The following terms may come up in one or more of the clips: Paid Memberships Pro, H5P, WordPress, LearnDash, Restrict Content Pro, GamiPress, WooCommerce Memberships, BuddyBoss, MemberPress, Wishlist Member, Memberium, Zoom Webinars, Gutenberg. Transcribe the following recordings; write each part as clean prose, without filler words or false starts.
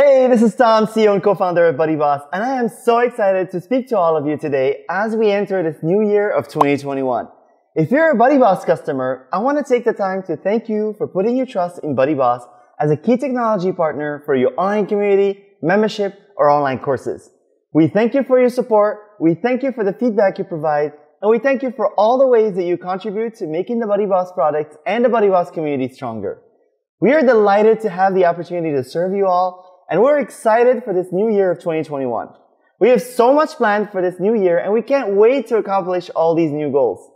Hey, this is Tom, CEO and co-founder of BuddyBoss, and I am so excited to speak to all of you today as we enter this new year of 2021. If you're a BuddyBoss customer, I want to take the time to thank you for putting your trust in BuddyBoss as a key technology partner for your online community, membership, or online courses. We thank you for your support, we thank you for the feedback you provide, and we thank you for all the ways that you contribute to making the BuddyBoss products and the BuddyBoss community stronger. We are delighted to have the opportunity to serve you all, and we're excited for this new year of 2021. We have so much planned for this new year, and we can't wait to accomplish all these new goals.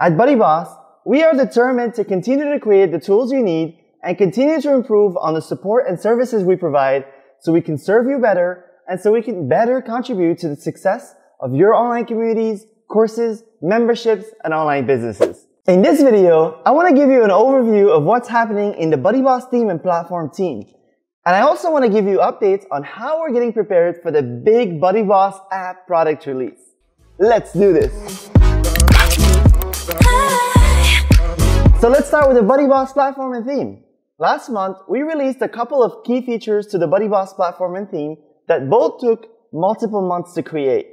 At BuddyBoss, we are determined to continue to create the tools you need and continue to improve on the support and services we provide so we can serve you better and so we can better contribute to the success of your online communities, courses, memberships, and online businesses. In this video, I want to give you an overview of what's happening in the BuddyBoss team and platform team. And I also want to give you updates on how we're getting prepared for the big BuddyBoss app product release. Let's do this. So let's start with the BuddyBoss platform and theme. Last month, we released a couple of key features to the BuddyBoss platform and theme that both took multiple months to create.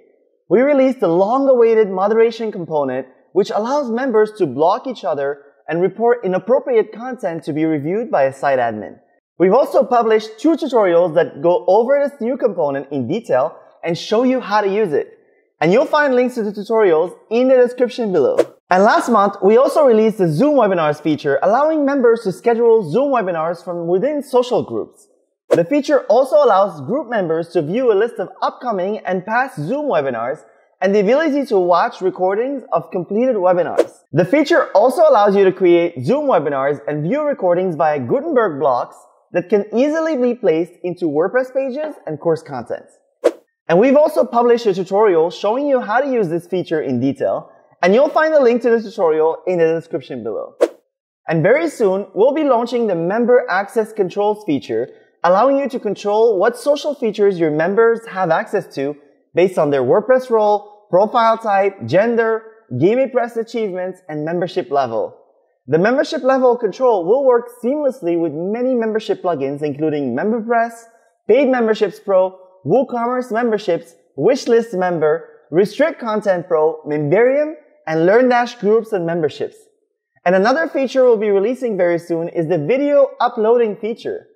We released the long-awaited moderation component, which allows members to block each other and report inappropriate content to be reviewed by a site admin. We've also published two tutorials that go over this new component in detail and show you how to use it. And you'll find links to the tutorials in the description below. And last month, we also released the Zoom Webinars feature, allowing members to schedule Zoom Webinars from within social groups. The feature also allows group members to view a list of upcoming and past Zoom Webinars and the ability to watch recordings of completed webinars. The feature also allows you to create Zoom Webinars and view recordings via Gutenberg blocks that can easily be placed into WordPress pages and course content. And we've also published a tutorial showing you how to use this feature in detail, and you'll find the link to the tutorial in the description below. And very soon, we'll be launching the Member Access Controls feature, allowing you to control what social features your members have access to based on their WordPress role, profile type, gender, GamiPress achievements, and membership level. The membership level control will work seamlessly with many membership plugins, including MemberPress, Paid Memberships Pro, WooCommerce Memberships, Wishlist Member, Restrict Content Pro, Memberium, and LearnDash Groups and Memberships. And another feature we'll be releasing very soon is the video uploading feature.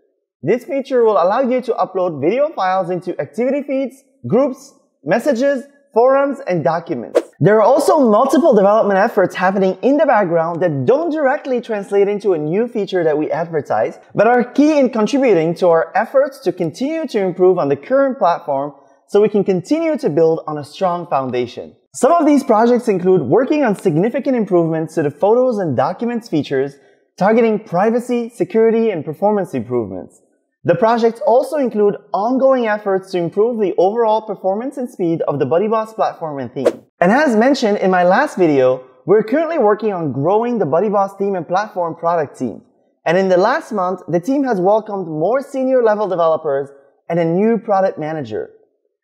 This feature will allow you to upload video files into activity feeds, groups, messages, forums, and documents. There are also multiple development efforts happening in the background that don't directly translate into a new feature that we advertise, but are key in contributing to our efforts to continue to improve on the current platform so we can continue to build on a strong foundation. Some of these projects include working on significant improvements to the photos and documents features, targeting privacy, security, and performance improvements. The projects also include ongoing efforts to improve the overall performance and speed of the BuddyBoss platform and theme. And as mentioned in my last video, we're currently working on growing the BuddyBoss team and platform product team. And in the last month, the team has welcomed more senior level developers and a new product manager.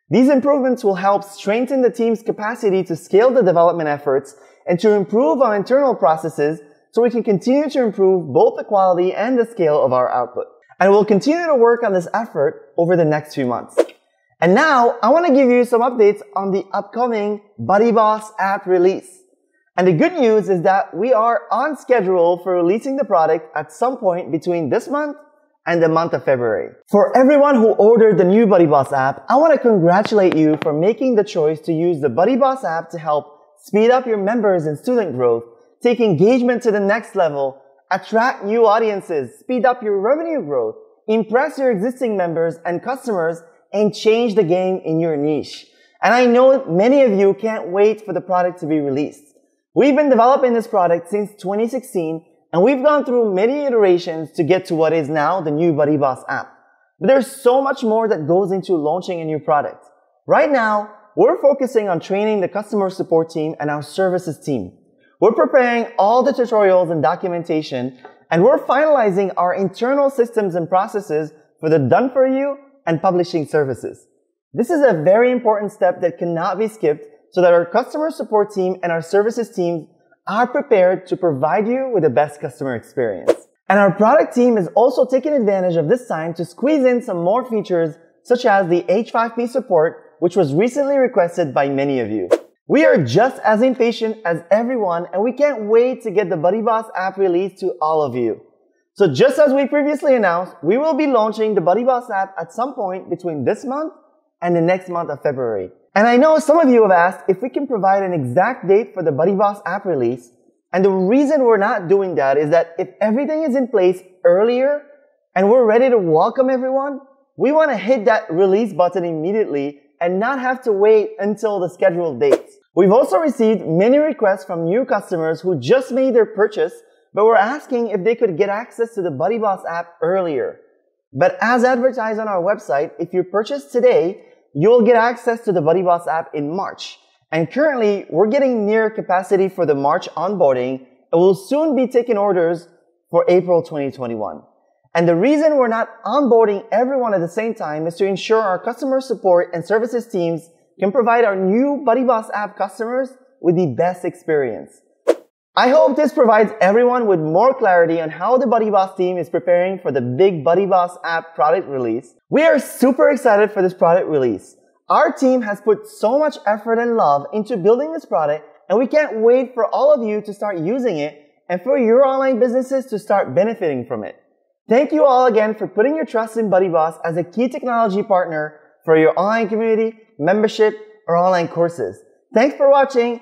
These improvements will help strengthen the team's capacity to scale the development efforts and to improve on internal processes so we can continue to improve both the quality and the scale of our output. And we'll continue to work on this effort over the next few months. And now, I want to give you some updates on the upcoming BuddyBoss app release. And the good news is that we are on schedule for releasing the product at some point between this month and the month of February. For everyone who ordered the new BuddyBoss app, I want to congratulate you for making the choice to use the BuddyBoss app to help speed up your members and student growth, take engagement to the next level, attract new audiences, speed up your revenue growth, impress your existing members and customers, and change the game in your niche. And I know many of you can't wait for the product to be released. We've been developing this product since 2016, and we've gone through many iterations to get to what is now the new BuddyBoss app. But there's so much more that goes into launching a new product. Right now, we're focusing on training the customer support team and our services team. We're preparing all the tutorials and documentation, and we're finalizing our internal systems and processes for the done-for-you and publishing services. This is a very important step that cannot be skipped so that our customer support team and our services team are prepared to provide you with the best customer experience. And our product team is also taking advantage of this time to squeeze in some more features, such as the H5P support, which was recently requested by many of you. We are just as impatient as everyone, and we can't wait to get the BuddyBoss app released to all of you. So just as we previously announced, we will be launching the BuddyBoss app at some point between this month and the next month of February. And I know some of you have asked if we can provide an exact date for the BuddyBoss app release. And the reason we're not doing that is that if everything is in place earlier and we're ready to welcome everyone, we want to hit that release button immediately and not have to wait until the scheduled dates. We've also received many requests from new customers who just made their purchase, but were asking if they could get access to the BuddyBoss app earlier. But as advertised on our website, if you purchase today, you'll get access to the BuddyBoss app in March. And currently, we're getting near capacity for the March onboarding, and we'll soon be taking orders for April 2021. And the reason we're not onboarding everyone at the same time is to ensure our customer support and services teams can provide our new BuddyBoss app customers with the best experience. I hope this provides everyone with more clarity on how the BuddyBoss team is preparing for the big BuddyBoss app product release. We are super excited for this product release. Our team has put so much effort and love into building this product, and we can't wait for all of you to start using it and for your online businesses to start benefiting from it. Thank you all again for putting your trust in BuddyBoss as a key technology partner for your online community, membership, or online courses. Thanks for watching,